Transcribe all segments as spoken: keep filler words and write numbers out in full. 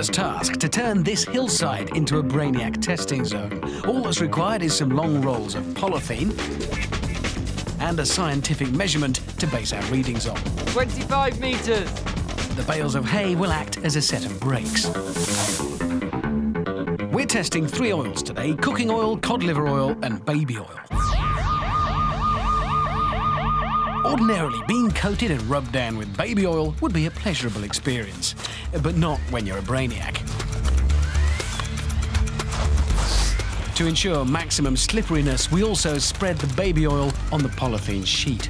first task, to turn this hillside into a Brainiac testing zone. All that's required is some long rolls of polythene and a scientific measurement to base our readings on. twenty-five metres! The bales of hay will act as a set of brakes. We're testing three oils today: cooking oil, cod liver oil and baby oil. Ordinarily, being coated and rubbed down with baby oil would be a pleasurable experience, but not when you're a Brainiac. To ensure maximum slipperiness, we also spread the baby oil on the polythene sheet.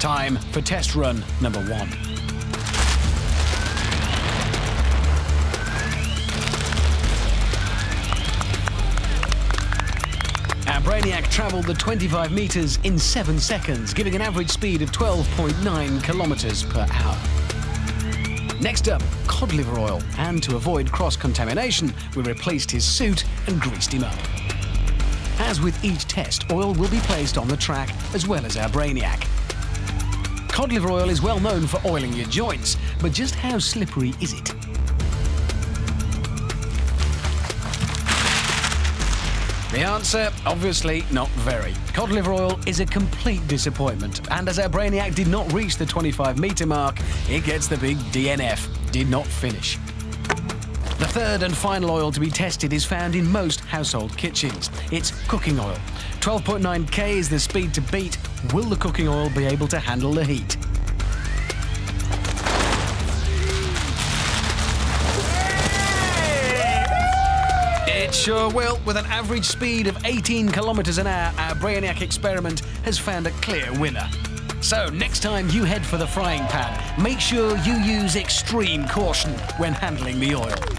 Time for test run number one. Our Brainiac travelled the twenty-five metres in seven seconds, giving an average speed of twelve point nine kilometres per hour. Next up, cod liver oil, and to avoid cross-contamination, we replaced his suit and greased him up. As with each test, oil will be placed on the track as well as our Brainiac. Cod liver oil is well known for oiling your joints, but just how slippery is it? The answer, obviously, not very. Cod liver oil is a complete disappointment, and as our Brainiac did not reach the twenty-five metre mark, it gets the big D N F, did not finish. The third and final oil to be tested is found in most household kitchens. It's cooking oil. twelve point nine K is the speed to beat. Will the cooking oil be able to handle the heat? It sure will. With an average speed of eighteen kilometres an hour, our Brainiac experiment has found a clear winner. So next time you head for the frying pan, make sure you use extreme caution when handling the oil.